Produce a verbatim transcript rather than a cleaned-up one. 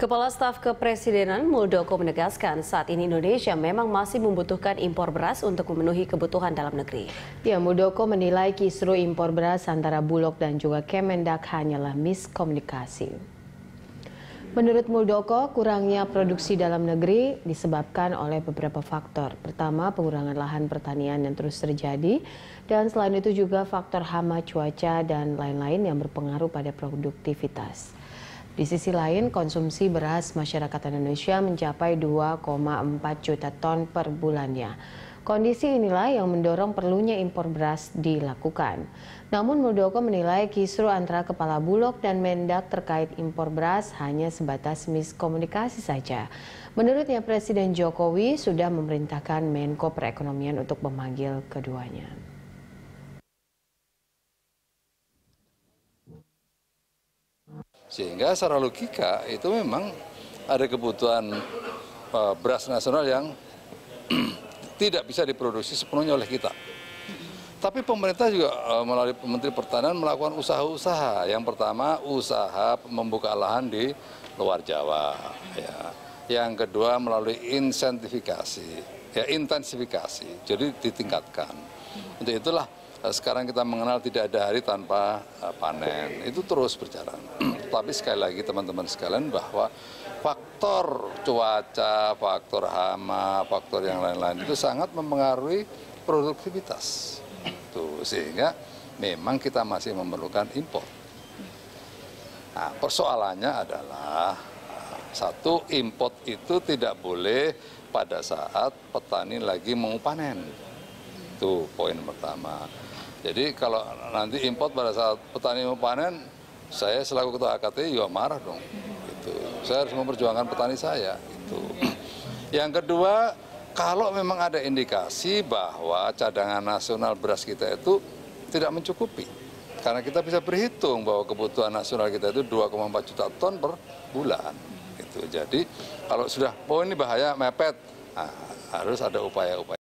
Kepala Staf Kepresidenan Moeldoko menegaskan saat ini Indonesia memang masih membutuhkan impor beras untuk memenuhi kebutuhan dalam negeri. Ya, Moeldoko menilai kisruh impor beras antara Bulog dan juga Kemendag hanyalah miskomunikasi. Menurut Moeldoko, kurangnya produksi dalam negeri disebabkan oleh beberapa faktor. Pertama, pengurangan lahan pertanian yang terus terjadi, dan selain itu juga faktor hama, cuaca, dan lain-lain yang berpengaruh pada produktivitas. Di sisi lain, konsumsi beras masyarakat Indonesia mencapai dua koma empat juta ton per bulannya. Kondisi inilah yang mendorong perlunya impor beras dilakukan. Namun Moeldoko menilai kisruh antara Kepala Bulog dan Mendag terkait impor beras hanya sebatas miskomunikasi saja. Menurutnya Presiden Jokowi sudah memerintahkan Menko Perekonomian untuk memanggil keduanya. Sehingga secara logika itu memang ada kebutuhan uh, beras nasional yang tidak bisa diproduksi sepenuhnya oleh kita. Tapi pemerintah juga uh, melalui Menteri Pertanian melakukan usaha-usaha. Yang pertama, usaha membuka lahan di luar Jawa. Ya. Yang kedua, melalui insentifikasi, ya, intensifikasi. Jadi ditingkatkan. Untuk itulah uh, sekarang kita mengenal tidak ada hari tanpa uh, panen. Itu terus berjalan. Tapi sekali lagi teman-teman sekalian bahwa faktor cuaca, faktor hama, faktor yang lain-lain itu sangat mempengaruhi produktivitas. Tuh, sehingga memang kita masih memerlukan impor. Nah, persoalannya adalah satu, impor itu tidak boleh pada saat petani lagi mau panen. Itu poin pertama. Jadi kalau nanti impor pada saat petani mau panen, saya selaku ketua A K T juga marah dong. Gitu. Saya harus memperjuangkan petani saya. Gitu. Yang kedua, kalau memang ada indikasi bahwa cadangan nasional beras kita itu tidak mencukupi. Karena kita bisa berhitung bahwa kebutuhan nasional kita itu dua koma empat juta ton per bulan. Gitu. Jadi kalau sudah, oh ini bahaya mepet, nah, harus ada upaya-upaya.